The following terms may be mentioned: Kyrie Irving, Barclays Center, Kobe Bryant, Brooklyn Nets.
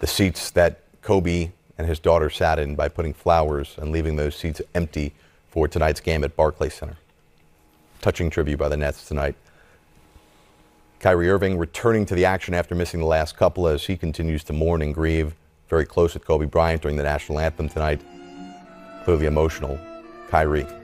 the seats that Kobe and his daughter sat in by putting flowers and leaving those seats empty for tonight's game at Barclays Center. Touching tribute by the Nets tonight. Kyrie Irving returning to the action after missing the last couple as he continues to mourn and grieve. Very close with Kobe Bryant during the national anthem tonight. Clearly emotional, Kyrie.